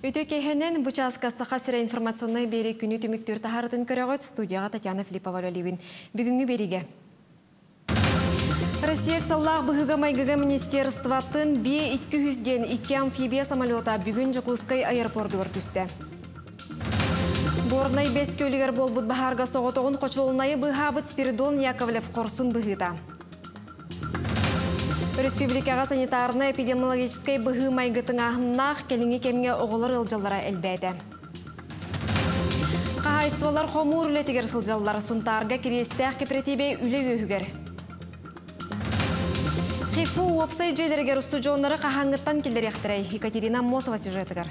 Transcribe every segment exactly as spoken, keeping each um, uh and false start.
Үтекеһенен бучаска сахасыра информационный бери күнү түмүктөр тахарын көрөгөт студияга Татьяна Филиппова-Левин. Бүгүнгү бериге. Россия саллах быгыга майгыга министерства тын Б-двести икки амфибия самолета бүгүн Жакускай аэропорду өртүстө. Борнай бес көлігер болбуд бахарга соғытығын қочылынайы бұғабыт Спиридон Яковлев Хорсун бұғыда. Республикаға санитарны эпидемиологической бұғы майгытың ағыннақ келіңі кемге оғылыр ылжалара әлбәді. Қағайсывалар қомур үлетігер сылжалар сұнтарға керестіғ кепретебе үлі өйігер. Қифу опсай жедергер ұстуджонлары қағаңыттан келдер ектірей. Екатерина Мосова сюжетігер.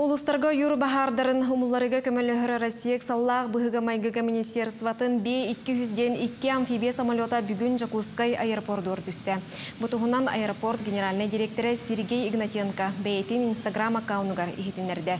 Улустарга юр бахардарын хумулларыга көмөлөһөрө Россиек саллах быһыга майгыга министерстватын Б-двести амфибия самолета бүгүн Жакускай аэропорду өртүстө. Бутугунан аэропорт генеральный директоры Сергей Игнатенко бэйтин Инстаграм аккаунугар ихитинерде.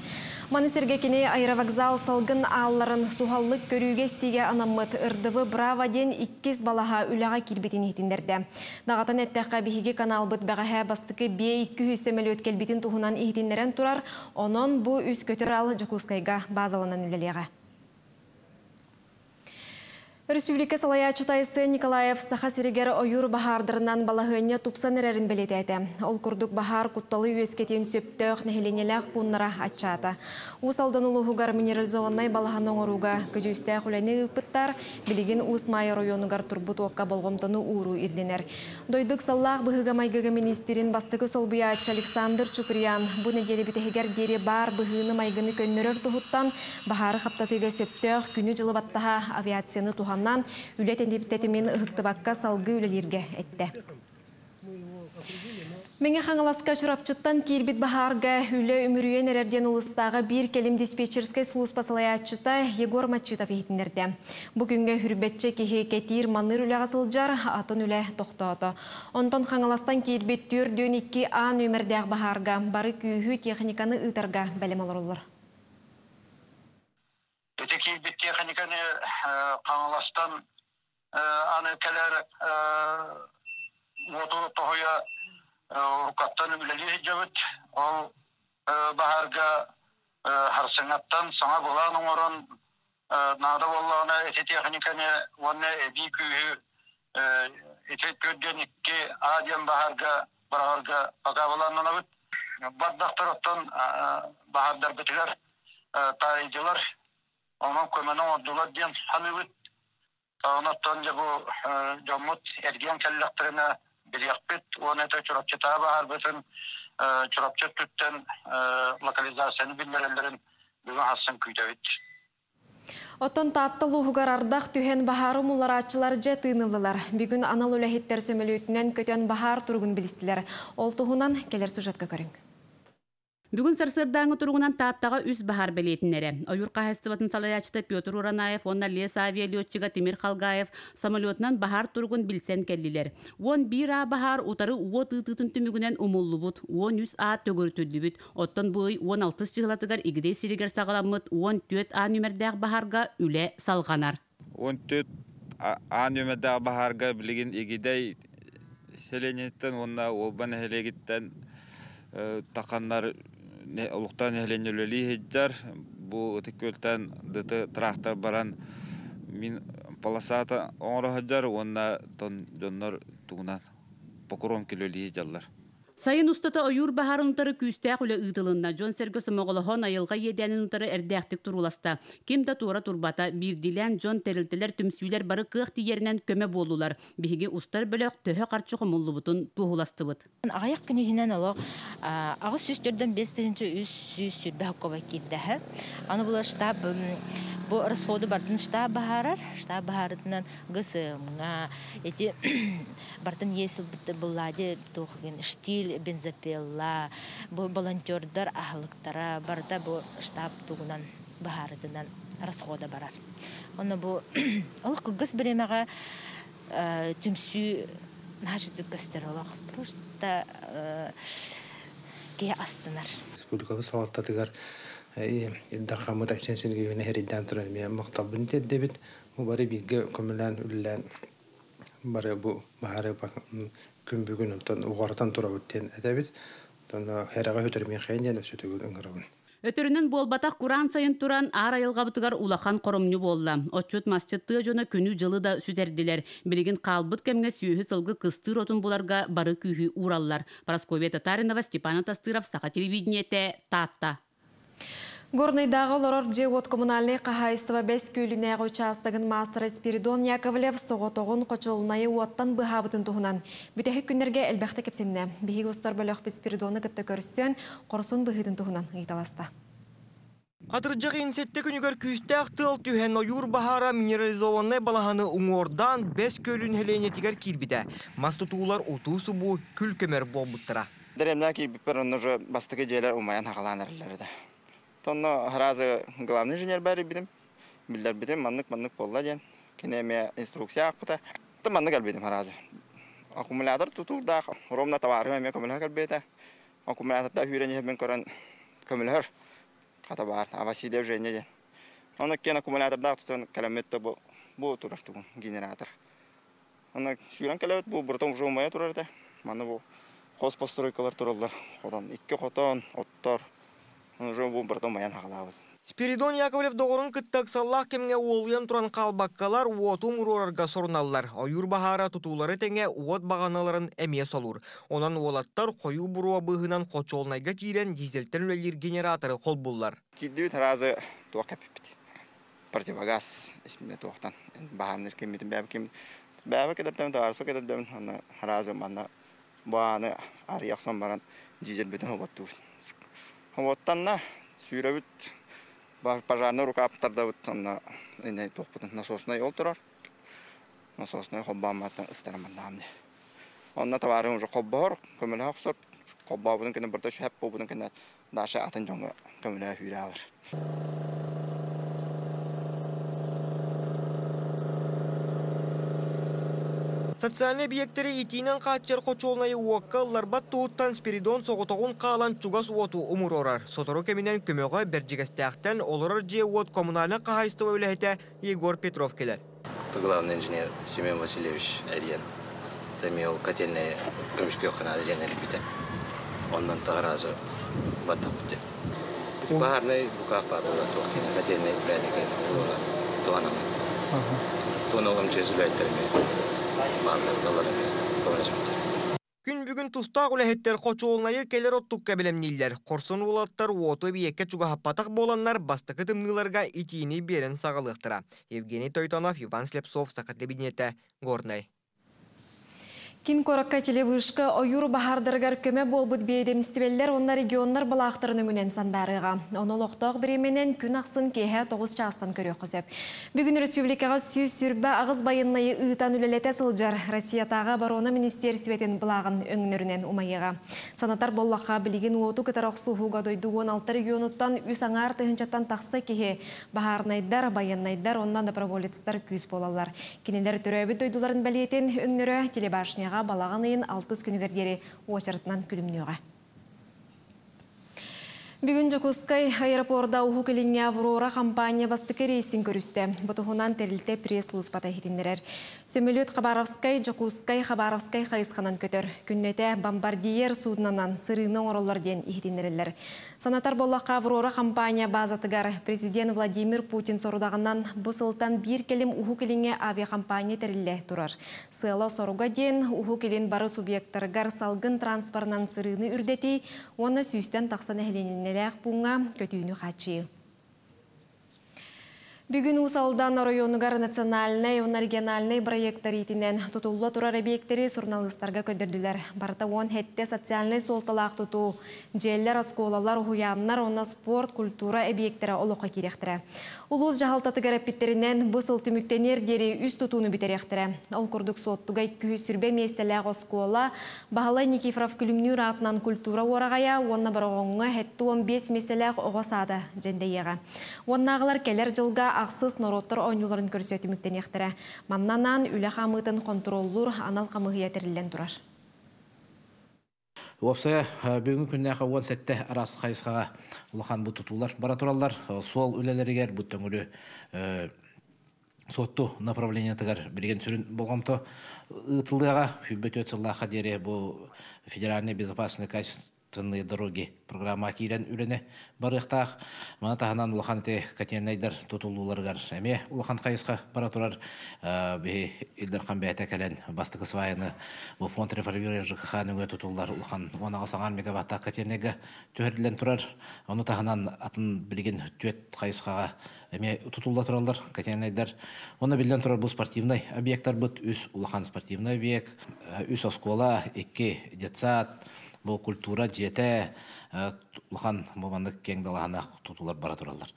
Маны сергекине аэровокзал салгын аалларын сухаллык көрүүгө стиге анаммыт ырдыбы Браво ден иккис балаха үлага келбетин ихитинерде. Дагатан эттекка биһиги каналбыт багаһа бастыкы Б-двести самолет келбетин тугунан ихитинерен турар, онон бу үс көтөрал Жакускайга базаланан үлелеге. Республика салаячытайсы Николаев саха сиригер ойур бахардырынан балагыне тупсан эрерин белетети. Ол курдук бахар кутталы үескетен сөптөк нехеленелек пуннара атчаата. Уус алдан улугугар минерализованный балахан оңоруга көдүүстө хулени ыпыттар билигин уус майор районугар турбут окка болгомтону ууру ирденер. Дойдук саллах быгыга майгыга министрин бастыкы солбуяч Александр Чуприян бу неделе битегер дери бар быгыны майгыны көннөрөр тухуттан бахары хаптатыга сөптөк күнү жылыбаттаха авиацияны туган үлетен дептетімен ұқтыбаққа салғы үлелерге әтті. Менге қаңыласқа чұрапчыттан кербет бағарға үлі өмірюен әрерден ұлыстағы бір келім диспетчерскай сұлыспасылай атшыта Егор Матчитов ехетіндерді. Бүгінгі үрбетчі кехе кетір маныр үлі ғасылжар атын үлі тоқтауды. Онтан қаңыластан кербет түрден екі а нөмірдіғ бағарға бары күйі техниканы ұтарға бәлем алыр олыр. Бит техниканы қаңыластан аныкалар моторы тоғыя рукаттан үлелі жөбіт. Ол бағарға харсыңаттан саңа болан оңырын нағда болағына әте техниканы оны әбей күйі әте көрген екі аден бағарға бағарға баға болағынан өт. Баддақтыраттан бағардар бітігер тарайдылар. Onun kömene oddular diyen hanıvıt. Tağınattan da bu camut ergen kelleklerine bir yakbet. O nete çorapçı tabi harbet'in çorapçı tütten lokalizasyonu bilmeyenlerin bugün hasın küydevit. Оттон таттыл ухугар ардах түһэн бахары муллараатчылар же тыынылылар. Бүгүн анал үлэхиттер сөмөлүүтүнөн көтөн бахар тургун билистилер. Ол туһунан келер сюжетке көрүң. Бүгін сарсырдаңы тұрғынан таттаға үз бахар білетінері. Ойыр қағыстыватын салаячыты Петр Уранаев, онна Лес авиалетчіға Тимир Қалгаев самолетнан бахар тұрғын білсен кәлілер. Он бір а бахар ұтары ұғы тұтытын түмігінен ұмыллы бұд, он үз а төгіртілді бұд. Оттан бұй он алты жылатығар егде сирегер сағаламыд он төрт а нөмірдәғ бахарға үлі салғанар. он төрт а нөмірдәғ бахарға білген егедей селенеттен, онна обан хелегеттен тақанлар улуктан эленелели хеджар бу өтөктөн дыты трактор баран мин полосата оңро хеджар онда тон жоннор тугунат покором келели жаллар. Сайын устата ойур бахарын утары күстәк үлі ұйтылында. Джон Сергес Моғылыхон айылға еденін утары әрдәқтік тұруласта. Кемді туара турбата бирдилен Джон тәрілтілер түмсүйлер бары қықты ерінен көмі болулар. Беге ұстар бөлек төхі қарчығы мұллы бұтын туғыласты бұд. Ағаяқ күні хинен олық ағы сөздерден бестігінші үз сөз сүрбе қоба кетті. Аны бұлар штаб бұл расходы бардын штаб бағарар, штаб бағарытынан ғысымға, әте бардын есіл бітті бұлады тоқығын штиль, бензопелла, бұл волонтердар ағылықтара барда бұл штаб тұғынан бағарытынан расходы барар. Оны бұл ұлық қылғыз біремеға түмсі нәжетіп көстер олық. Просто кей астынар. Республикабы салаттатығар. Дархамыт Айсен Сергеевіне әрейден тұраймия мұқтабын деді бет. Бұл бары бейгі көмілін үлілін бары бұл бағары күн бүгін ұлттан ұғардан тұра өттен әдәбет, әраға өтермен қайынен өсеті өңірігін. Өтөрүнүн болбатак куран сайын туран ар айылга бутугар улахан коромню болла. Отчут мастыты жона күнү жылы да сүтердилер. Билигин калбыт кемге сүйүһү сылгы кыстыр отун буларга бары күйү ураллар. Прасковья Татаринова, Степана Тастыров, Саха телевидениете, Тата. Горныйдағы лорор Джевот коммунальный қағайыстыва бәс көйлінәғы участығын мастыры Спиридон Яковлев соғытығын қочылынайы уаттан бұғабытын тұғынан. Бүтәхі күндерге әлбәқті кепсеніне. Бігі ғостар бөліқ бет Спиридоны күтті көрістен, қорсын бұғыдын тұғынан ғиталасты. Атырджағы инсетті күнігер күйісті ақтыл түйен ойур бағара минерализованный балағаны ұңғордан бәс көйлін хелене тегер кербеді. Масты туғылар отуысы бұ күл көмер бол бұттыра. Тонно разы главный инженер бары бидем, билер бидем, маннык маннык полладен, кинеме инструкция ахпута, то маннык албидем разы. Аккумулятор тутул да, ровно товары мы аккумулятор бита, аккумулятор да хюренье мы коран аккумулятор, катабар, а Василий уже не ден. Он кен аккумулятор да, то километр бо бо турасту генератор. Он хюрен километр бо бортом уже умеет турате, маннабо хос постройкалар туралдар, ходан икки хотан оттар. Спиридон Яковлев доғырын күттік саллақ кемге олғын тұран қалбаққалар уату мұрорарға сорналар. Ойыр бағара тұтулары тәңе уат бағаналарын әме салур. Онан олаттар қойу бұруа бұғынан қочолнайға кейлен дизелттен өлелер генераторы қол бұллар. Кеддевет разы туа кәпіпті. Партивагаз есміне туақтан. Бағамнер кеметін бәбі кеметін. Бәбі кедіптен, арсу кедіптен. Разы маңна бағаны арияқсан баран дизел бетін ұбатту. Оттанна сүйрәбіт пажарны рука аптарда насосына ел тұрар. Насосына қоббаматын ұстарымындамды. Онына табарын ұжы қобба ғыр, көмілі қақсыр. Қобба бұдың кені бірді шәп бұдың кені дашы атын жоңғы көмілі үйрі алыр. Социальный объекттері етейінен қатчар қочолнайы уаққа ларбат туыттан Спиридон соғытығын қалан чугас уату ұмыр орар. Сотору кемінен көмеға бәрджігістіяқтен олырыр же уат коммунальны қағайыстыва өліхеті Егор Петров келер. Главный инженер Семен Васильевич Әрген. Тәмеу котельные көмішке оқына әдерен әліпеті. Оннан тағыразы баттақ бұты. Бағарны бұқақ бар болар тоқтен котельные бәрдіген Күн бүгін тұстақ үләхеттер қочуылнайы келер оттық кәбілемнейлер. Қорсын олаттар оты бейекке чуға хаппатық боланлар бастықы тымныларға итиіне берін сағылықтыра. Евгений Тойтонов, Иван Слепцов, Сақатлы беднеті, Горнай. Кин коракка телевышка ойур бахардыргар көмө болбут бейдемистибеллер онна регионнар балактарын үмүнен сандарыга. Онолоктог биременен күн аксын кеһе тогуз частан көрө көзөп. Бүгүн республикага сүйүс сүрбө агыз байыннайы ыытан үлелете сылжар. Россия тагы оборона министрлигинин булагын өңнөрүнөн умайыга. Санатар боллакка билигин уоту кытарак сууга дойду он алты регионуттан үс аңар тыгынчаттан таксы кеһе. Бахарнайдар, байыннайдар ондан да проволецтер күз болалар. Кинелер төрөбү дойдуларын балиетен өңнөрө телебашня балағанайын алтыз күнігердері уачарытынан күлімнеуға. Бүгін Жакускай аэропорда уху келінге Аврора компания бастықы рейстін көрісті. Бұтығынан тәрілті пресс-луз бата хетіндерер. Сөмелет Хабаровскай, Жакускай, Хабаровскай қайысқанан көтір. Күннеті бомбардиер суднанан сырыны ораларден хетіндерелер. Санатар боллаққа Аврора компания базатығар. Президент Владимир Путин сорудағынан бұсылтан бір келім уху келінге авиакомпания тәрілі тұрар. Сыла соруға ден уху келін бары субъекттарығар салғын транспарнан сырыны үрдетей, оны сүйістен тақсан әхленіне. Бүгін Усалдан районығар национальный, региональный проекттар етінен тұтулы тұрар объекттері журналистарға көндірділер. Барта он хетте социальный солталақ тұту, желлер, асколалар, хуяннар, онна спорт, культура объекттері олыққа керектірі. Улыс жағалтаты ғарапеттерінен бұсыл түміктенер дері үст тұтуыны бітеректірі. Ол күрдік соттыға күйі сүрбе местелі ғаскола, Бағалай Никифоров күлімні ұратынан культура орағая, онна барағыңы хетті он бес местелі ғасады жендейеға. Оннағылар келер жылға ақсыз нороттар ойнуларын көрсеті мүктен ектірі. Маннанан үлі қамытын контроллур анал қамығы етерілден тұрар. Опсая, бүгін күннәқі он сәтті арасы қайысқаға ұлақан бұт тұтулар, баратуралар, суал үлелерігер бұттың үлі Сотту направление тагар берген сүрін болғамты ытылдыға фибет өтсіллаға дере бұл федеральный безопасный качественные дороги программа кейлен үліне барықтақ. Мана тағынан ұлақан те кәтенайдар тұтылуларғар әме ұлақан қайысқа баратурар елдер қамбайта кәлін бастықы свайыны бұл фонд реформирования ЖКХ нүге тұтылулар ұлақан онаға саңар мегаваттақ кәтенайға төхерділен тұрар. Оны тағынан атын білген төт қайысқаға әме тұтылда тұралдар, кәтенайдар. Оны білден тұрар бұл спортивный объекттар бұд, үс ұлақан спортивный объект, үс оскола, екі детсат, бұл культура жеті ұлақан мамандық кеңдалағына тұтылар бара тұралдар.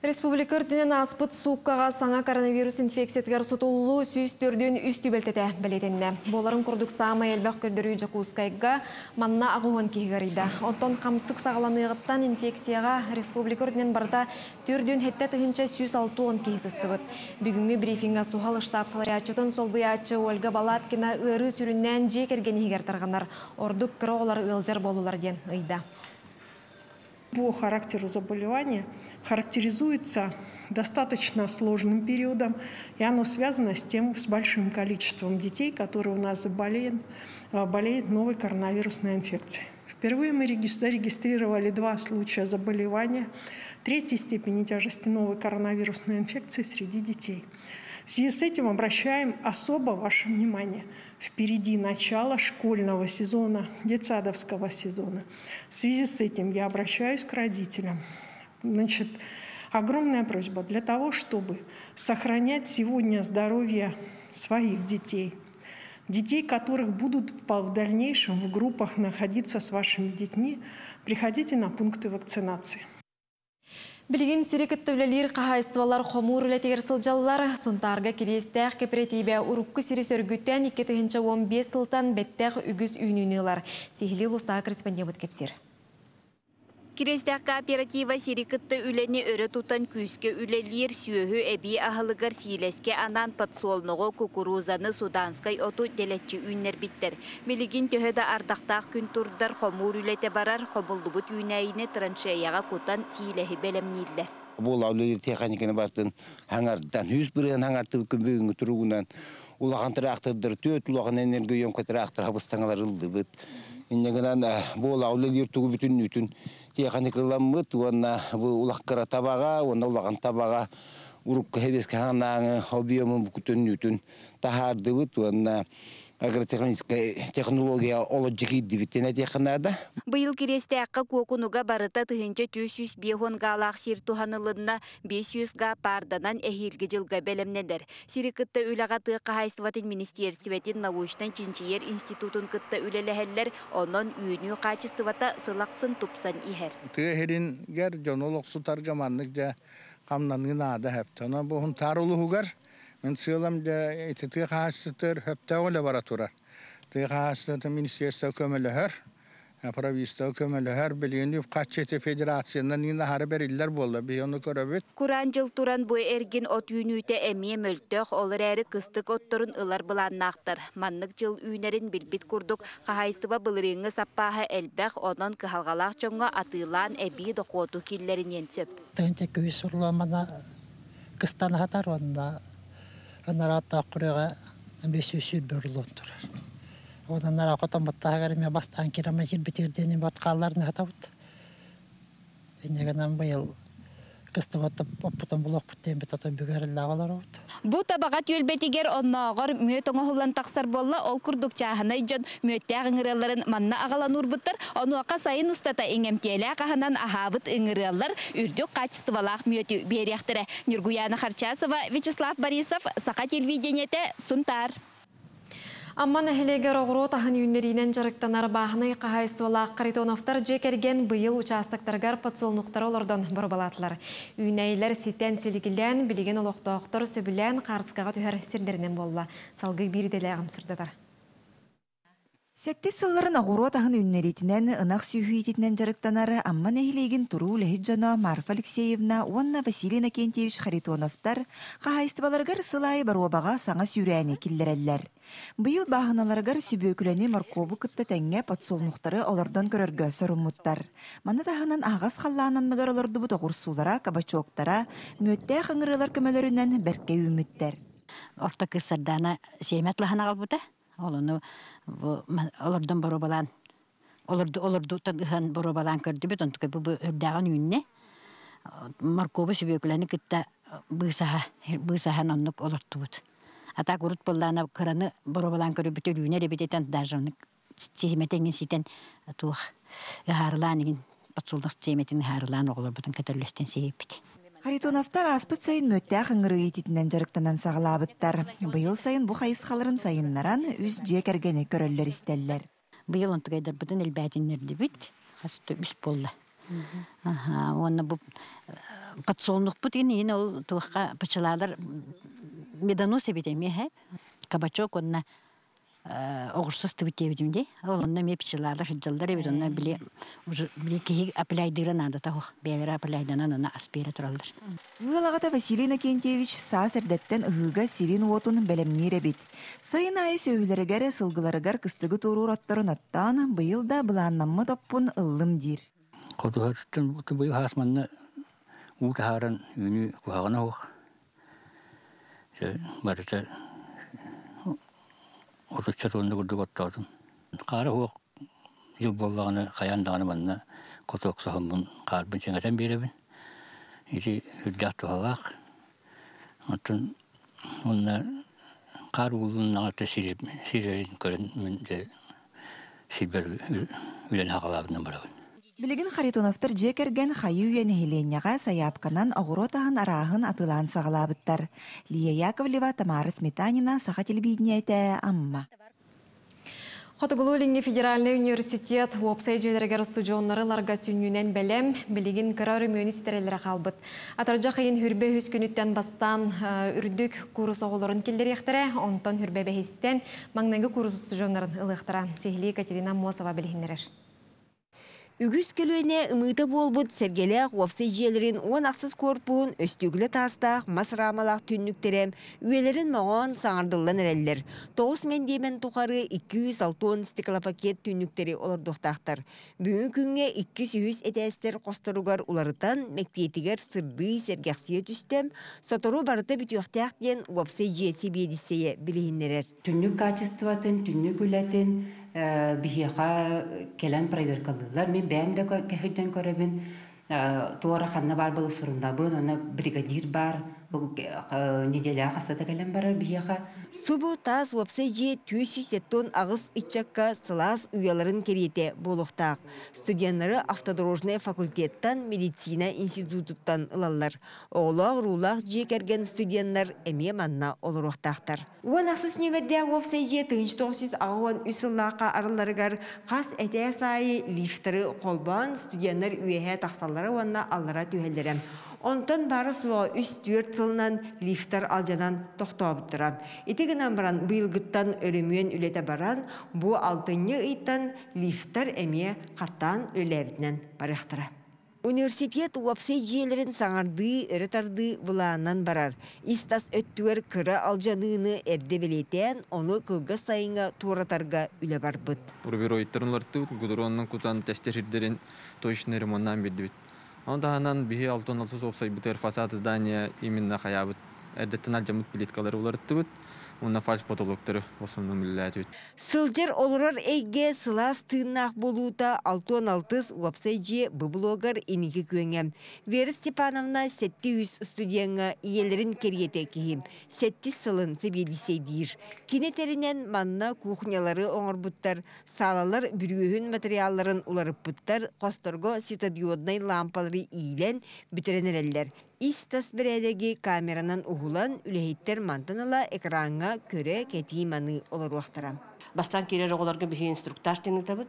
Республика үрдінен аспыт суққаға саңа коронавирус инфекциятығар сұтылу сүйістерден үсті бәлтеті білетінді. Боларын құрдық сама елбәқ көрдірі жақуызқайға манна ағуын кейгірейді. Оттон қамсық сағыланыйғыттан инфекцияға республика үрдінен барда түрден хетті тұхынша сүйісалтуын кейсісті бұд. Бүгінгі брифинга суғалы штаб салариатшытын солбыятшы Ольга Балаткина үйрі сүріннен жекерген егертарғанар. Ордық кірі олар ұлжар болулар ден ұйда. По характеру заболевания характеризуется достаточно сложным периодом, и оно связано с тем, с большим количеством детей, которые у нас заболеют, болеют новой коронавирусной инфекцией. Впервые мы зарегистрировали два случая заболевания третьей степени тяжести новой коронавирусной инфекции среди детей. В связи с этим обращаем особо ваше внимание. Впереди начало школьного сезона, детсадовского сезона. В связи с этим я обращаюсь к родителям. Значит, огромная просьба для того, чтобы сохранять сегодня здоровье своих детей. Детей, которых будут в дальнейшем в группах находиться с вашими детьми, приходите на пункты вакцинации. Білген сирекеттөвлелер қағайыстывалар қомур үлетегер сылжалылар, сұнтарға керестәқ кепіретейбе ұрыққы сире сөргіттен екі мың он бес сылтан бәттәқ үгіз үйінінілар. Тегілі ұлыста корреспондент кепсер. Кирестәқ оператива сирекетті үлені өрі тұтан күйіске үлелер сүйігі әбей ағылығыр сейлеске анан патсолнығы кукурузаны суданскай оту делетчі үйінер біттер. Мелігін төхеді ардақтақ күн тұрдар қомур үлеті барар қобылды бұт үйінәйіне траншаяға көтан сейләхі бәлімнейлер. Бұл аулелер теханикені бартын хаңардан үз бірін хаңарты күмбегін тұрғынан ұлаған тұрақтырдыр, төт ұлаған энергия емкөтірақтыр хабыстаңалар ұлды бұт. Иннегенан бұл аулелер түгі бүтін үтін теханикаламыт, онна улаққыра табаға, онна улаған табаға, урукқа хебеске ханаңы, объемы бүкітін-үтін тахарды бұт, онна агротехнология олы жекейді біттене теханада. Бұйыл кересті аққа көкінуға барыта тұхынча төрт жүз бес ғалақ сир тұханылына бес жүз ға парданан әхелгі жылға бәлімнедер. Сирі күтті үліға тұққа хайсыватын министерсіветен наушынан Чинчиер институтын күтті үліліхәллер, онын үйіні қачыстывата сылақсын тұпсан ихер. Тұхерін гәр жонолық сұтарғаманлық жа қамнанғына ада әптіна бұғын тарулығығар. Мен сыйлам да тетке хастыр хептау лаборатура. Те хастыр министерство көмөлөр, провинция көмөлөр билгенди катчете федерациянын ини харбер иллер болду. Биону көрөбүт. Куран жыл туран бу эргин от үйнүтө эми мөлтөк олар эри кыстык отторун ылар буланнактыр. Маннык жыл үйнөрүн билбит курдук. Кахайсыба билриңи саппаха элбек онон кыхалгалак чоңго атылан эби докоту киллеринен сөп. Төнтө көйсүрлөмана кыстан хатар онда. Нарата курага бесюсю берлон турар. Одан нара котом баттагар ме бастан кирама хил битердени баткалларны хатабыт. Энегенан быйыл кыстыготып потом булак биттен бетата бүгәриллагаларыбыт. Бу табагат юлбетигер оннагыр мөтөңө хуллан таксар болла ол курдук чахынай жон мөттәгә ңирәлләрен манна агаланур буттар. Онуакка сайын устата эңемтелә каханан ахабыт ңирәлләр үрдүк качыстывалак мөтү берехтере. Нургуяна Харчасова, Вячеслав Борисов, Саха телевидениете, Сунтар. Амман әхелегер оғыру тағын үйіндерінен жарықтанар бағыны қағайыстывалақ қаритоновтар жекерген бұйыл участықтарғар патсолнықтар олардан бұрбалатылар. Үйінәйлер сетен селігілен, білеген олықтауқтар сөбілен қарысқаға түйер сердерінен болла. Салғы бирделі ағымсырдадыр. Сәтті сылларына ғору атағын үннеритінен, ынақ сүйхейтінен жарықтанары амман әйлейгін тұру ләхиджана Марфа Алексеевна, онна Василина Кентевич Харитоновтар, қағайыстыбаларғар сылай баруабаға саңа сүйрәне келдірәлілер. Бұйыл бағыналарғар сөбөкіләне маркобы күтті тәңе патсолнуқтары олардан көріргі сұрыммуттар. Маны тағынан ағас қаллағананығар оларды бұта ғұрсулара, кабачоқтара, мөттә қыңырылар көмелерінен бәрке үміттер. Орта кысырданы сейметліғана қалбыта, олыны олырдың бұру балан, олырдың бұру балан көрді бет, онтық бұл үрдіған үйінне, маркобы сөбекіләні күтті бұйсаған онық олырды бұд. Атақ ұрыт болдағына қыраны бұру балан көрі бет өрүйіне ребететін дажыны сейметенген сейтен туық ғарыланығын, батсулдық сейметенің ғарылан оғылар бұдың кәтірлестен сейепет. Харитоновтар аспыт сайын мөттә қыңыры ететінен жарықтанан сағылабыттар. Бұйыл сайын бұ қайысқаларын сайыннаран үз жекергені көрілер істелілер. Бұйыл ұнтық айдар бұдың әлбәдінерді бүт, қасыты үз болды. Оны бұл қатсолынық бұд ені, ені ол туыққа пачылалар меданосы бетеме. Кабачок онына оғырсыз түбіте бетімде. Ол онына ме пачылалар жылдар ебет, онына біле кеге апылайдығын ады тауық. Бәлері апылайдынан оны аспері тұралдыр. Үйалағата Василина Кентевич саас әрдеттен ұғыға сирин уотын бәлемнер әбет. Сайын айы сөйлерігер сылғыларығар кыстығы тору ұраттарын аттан, бұйылда бұланнамы топпын ұлым дейір. Құтығаттың бұты бұйы хасманны ұғы тағарын үйіні құхағына оқ. Барыта ұтықша тонды күрді баттаудым. Қары оқ. Ел боллағына, қаяндағына манына көтөк соғын бұн қарбын жеңәтен беребін. Еді үргәтті олақ. Оттын, онына қар ұлының ағарты сирерін көрін мүнде сирбер үлен ағалабынан барабын. Білігін Харитоновтар жекерген қайы үйен Хеленяға саяпқанан оғыротағын арағын атылан сағалабыттар. Лия Яковлева, Тамара Сметанина, Саха телебидіне әйті амма. Хотагулулинги федеральный университет уопсайджелерге студионнары ларга сүйнүнен бәлем билигин карары министрлер калбыт. Атаржа кыйын хүрбе үс күнүттен бастан үрдүк курс оголорун келдер яктыра, онтон хүрбе бехистен маңнанги курс студионнарын ылыктыра. Сехли Екатерина Мосова билгиндерер. Үгіз келуіне ұмыты болбыт сәргелі уопсайджелерін он ақсыз корпуын өстігілі тастақ, масырамалақ түнніктерем, үйелерін маған саңырдылын әрелдер. Тоғыз мен демен тұқары екі жүз алтын стеклопакет түнніктері олардықтақтар. Бүгін күнге екі жүз әтәстер қостыруғар оларытан мәктетігер сырды сәргексие түстем, сатыру барыты бүтіқтіқтен уопсайджелесі бедісее білейіндерер. Түннік качестватын, түннік үләтін, биһиха келен проверкалылар мен бәмдә кәһиттән көрәбен туара ханна бар бул сурында бу аны бригадир бар неделя хасата келен бар биһиха субу таз вапсеҗи түйсүсеттон агыс иччакка сылас уяларын керете болуктак студентлары автодорожный факультеттан медицина институтуттан ылалар оглар рулах жекерген студентлар эме манна олуруктактар уанасыз нөмерде вапсеҗи тынчтосыз агын үсыллака арыларыгар хас эте сай лифтери колбан студентлар үйе таксаллары уанна аллара түһелдерем. Онтан бары суға үс-дүрт сылынан лифтар алжанан тоқтауып тұрам. Етігінен баран бұйылғыттан өлімуен үлеті баран, бұ алтынны ұйттан лифтар әме қаттан өләбінен барықтыра. Университет уапсайджелерін саңарды, өрітарды бұлағынан барар. Истас өттігер кірі алжаныны әрді білетен, оны күлгі сайынға туратарға үлі бар бұд. Бұрбері ойттарынларды құдыронның құтан тәстердерін тойшынері мұннан берді бет. Онтағынан бігі алтын алты опсай бұтыр фасады здания именно қаябыт. Әрдеттен алжамыт билеткалары оларытты бұт. Онна фальш потолоктары осымның мүліләді бұт. Сылжер олырар әйге сылас тыңнақ болуыта алтын алты опсай же бұблогар енеге көңем. Вера Степановна сәтті жүз студияңа иелерін кергеті кейім. сәтті сылын сәбелісей дейір. Кенетерінен манна кухнялары оңыр бұттар. Салалар бүрігін материалларын оларып бұттар. Қосторго светодиоднай лампалары ийлен бүтеренерелдер. Истас бірәдегі камеранан ұғылан үләйттер мантынала экранға көрі кәтейманы олар уақтыра. Бастан келер оғыларға бігі инструктаж теңді табыд.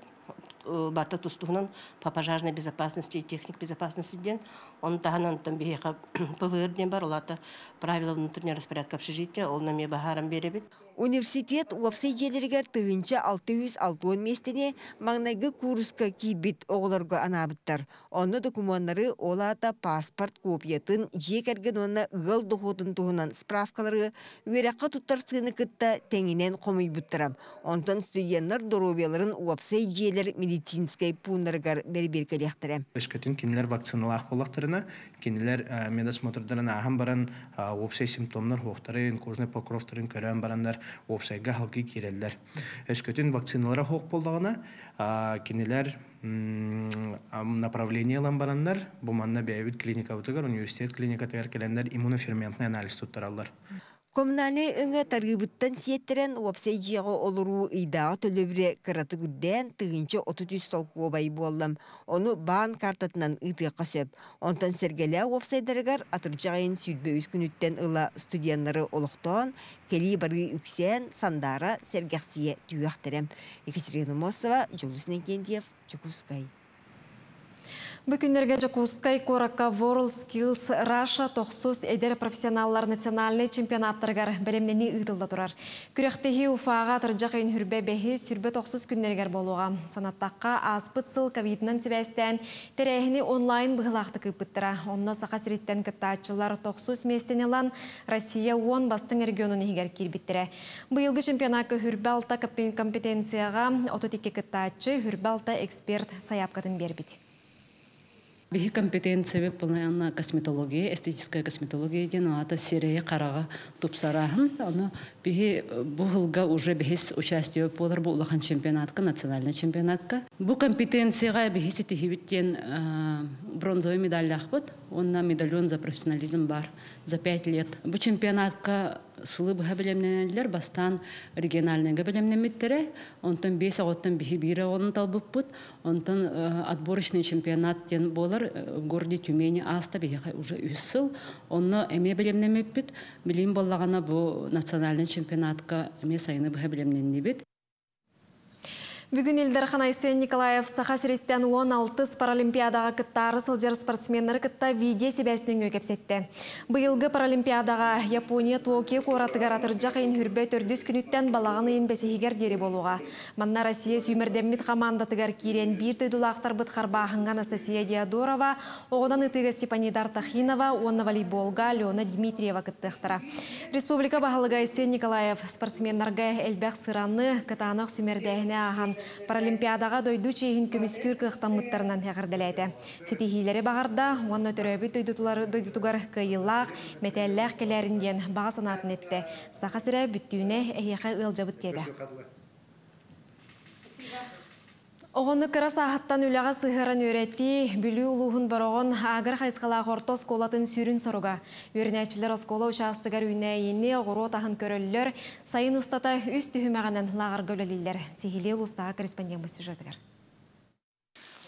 бата тустугунан по пожарной безопасности и техник безопасности ден, он таханан там беха повырден барулата правила внутреннего распорядка общежития, он нами бахарам беребит. Университет уапсы елергер тыынча алты жүз алтын местене маңнайгы курска кибит оғыларға анабыттар. Онны документлары олата паспорт копиятын, жекерген онна ғыл доходын туғынан справкалары, уераққа туттар сыны кытта тәңінен қомый бұттырам. Онтан студенттер доробияларын уапсы елер медицинскай пунларгар бәрберге лектірі. Өскөтін кенелер вакциналақ болақтарына, кенелер медосмотрдарына ағам баран уапсы симптомлар хоқтарын, кожны покровтарын көрен барандар, уапсайға халқи керелдер. Өскөтін вакциналары хоқ болдағына, кенелер направление ламбарандар, буманна бәйбіт клиника бұтығар, университет клиника тағар келендер иммуноферментный анализ тұттыралдар. Коммунальный үңі тарғыбыттан сеттерен уапсай жиағы олыру идағы төлөбіре қыраты күдден тығынчы отыз солқуы бай болым. Оны баан картатынан ұйтыққа сөп. Онтан сергелі уапсайдарығар атыржағайын сүрбе үскүніттен ұла студиянлары олықтан, келі бары үксен, сандара, сергексие түйіқтірем. Екатерина Мосова, Жолусынен Кендиев, Чукускай. Бүкіндерге Жакускай Коракка World Skills Russia тоқсус әдер профессионаллар национальный чемпионаттарғар бәлемнені ұйтылда тұрар. Күректегі Уфаға тұржақайын үрбе бәхі сүрбе тоқсус күндергер болуға. Санаттаққа аспытсыл ковиднан себәстен тәрәйіні онлайн бұғылақты көпіттіра. Онны сақасыреттен күттатшылар тоқсус местенелан Россия он бастың регионын егер кербеттірі. Бұйылғы чемпионақы үрбе алта компетенцияға ототеке күттатшы үрбе алта эксперт саяпқатын бербет. Бихи компетенция выполнена косметология, эстетическая косметология, денуата, серия, карага, тупсарахм. Но бихи буглга уже бихис участие подар булахан чемпионатка, национальная чемпионатка. Бу компетенция га бихиси тихивитен бронзовый медаль ахпат, он на медальон за профессионализм бар за пять лет. Бу чемпионатка сылыб габелемнелер бастан региональный габелемнемиттере, он там беса, он там бихи бира, он талбупут, он там отборочный чемпионат тен болар. В городе Тюмени Аста бегай уже усыл, онно эме белемнеме бит, билим боллағана бу национальный чемпионатка эме сайны бігебелемнене бит. Бүгін Эльдархан Айсен Николаев Сахасиреттен он алты паралимпиадаға кыттары сылдер спортсменнер кытта виде себәсінің өкепсетті. Бұйылғы паралимпиадаға Япония Токио қоратығар атыржақ ең үрбе төрдіз күніттен балағыны ең бәсігігер дері болуға. Манна Россия сүймірдеммет қамандатығар керен бір төйдулақтар бұтқарбағынға Анастасия Диадорова, оғынан ұтығы Степанидар Тахинова, оны волейболға Леона Дмитриева кыттықтыра. Республика бағалыға Айсен Николаев спортсменнерге Эльбек Сыраны кытанық сүймердәйіне аған паралимпиадаға дойду чейін көміскүр қықтамыттарынан әғірділәді. Сетихилері бағарда, оны өтірөбі дойдутуғар күйіллақ, мәтәлләқ келерінден баға санатын етті. Сақасыра бүттіуіне әйеқі ұлжабыт деді. Оғыны кыра сағаттан үліға сығырын өретті, бүлі ұлығын барығын ағыр қайсқалақ орта сколатын сүрін саруға. Өрінәчілер оскола ұшастығар үйнәйіне ғыру отағын көрілілер, сайын ұстата үсті хүмәғанын лағыр көлілілер. Сехиле ұлыстаға корреспондент бұл сюжетігер.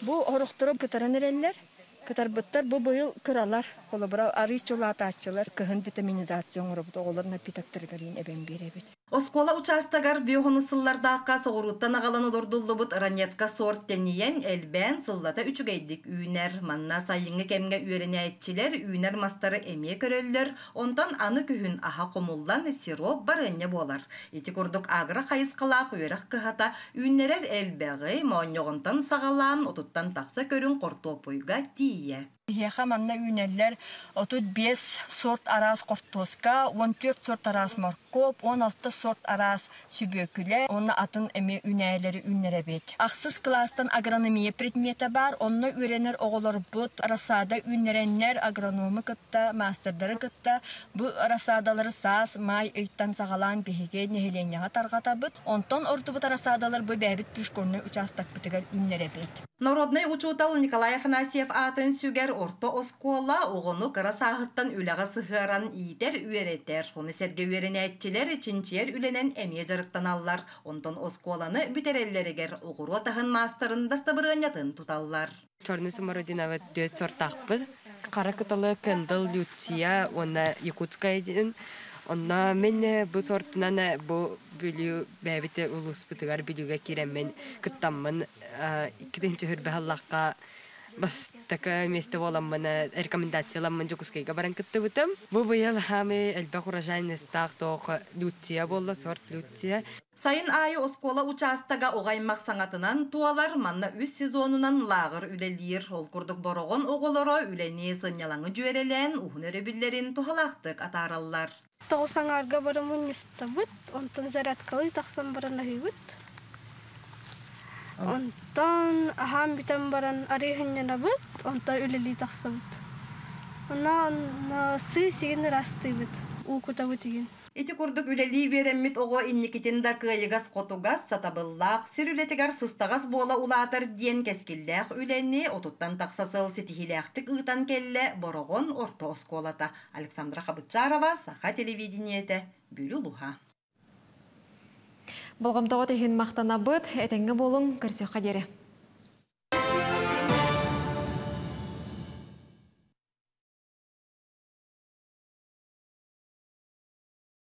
Бұ орықтырып күтірін әрелілер, күтірбіттір бұ бұйыл күралар, қолыбыра ары чола ататчылар, күхін витаминизация ғырып оғыларына питактырғарин әбен беребет. Оскола участагар биохоны сыллардаққа соғыруттан ағалан олордулы бұд ранетка сорт тенеен әлбән сыллата үчігейдік үйінер. Манна сайыңы кәмге үйеріне әйтчілер, үйінер мастары әме көрелілер, онтан аны күхін аға қомулдан сироп бар әне болар. Етік ордық ағыры қайысқалақ үйеріқ күхата үйінерер әлбәғі мауынеғынтан сағалан, отуттан тақса көрін қортопойға тие. Еха манна үйінерлер отыз бес сорт арас қортоска, он төрт сорт арас моркоп, он алты сорт арас сүбөкіле, оны атын әме үйнәлері үйнәрі бет. Ақсыз кластан агрономия предметі бар, оны үйренер оғылар бұд. Арасада үйнәреннер агрономы күтті, мастердары күтті. Бұ арасадалары саз, май, өйттан сағалан, бейге, нехеленеға тарғата бұд. Онтан орды бұд арасадалар бұ бәбіт пүшкөріне участак бұтығар үйнәрі бет. Народный учутал Николай Афанасьев атын сүгер орто оскола оғыну қыра сағыттан үліға сығыран ийтер үйеретер. Оны сәрге үйеріне әтчілер үшіншер үйленен әме жарықтан аллар. Онтан осколаны бүтереллерігер оғыру отағын мастарын дастабырғанятын тұталлар. Чорнысы мұрудинават дөз сортақпыз. Қарақыталы пендал люция, оны якутскайден. Онна мені бұ сортынан бұ bülü bevite ulus putugar bülüge kiremen kıttamman kitinci hürbehallakka bas takı meste olamana rekomendasyalaman jokuskayga baran kıttıbıtım. Bu bu yıl hami elbaqurajan istaqtoq lüttiye bolla sort lüttiye. Сайын айы оскола участага оғаймақ саңатынан туалар манна үс сезонунан лағыр үлелер. Ол күрдік бороғын оғылыры үлене сыңнялаңы жүйерелен ұғыныры білдерін тухалақтық атараллар. Таусан арға барымын үсті бұд, онтан зарядкалы тақсан баран ағы бұд. Онтан ахам бітен баран арығыннен бұд, онтан үлелі тақса бұд. Она сы сегені расты бұд, ұқыта бұд еген. Эти курдук үлелий береммит ого инникитин да кыйыгас котугас сатабыллах, сирюлетигар сыстагас бола улаатар диен кескиллях үлени отуттан таксасыл сетихиляхтык ыытан келле борогон орто осколата. Александра Хабычарова, Саха телевидениете, Бүлү Луха. Болгомтоо тихин мактанабыт, этеңге болуң, көрсөк кадери.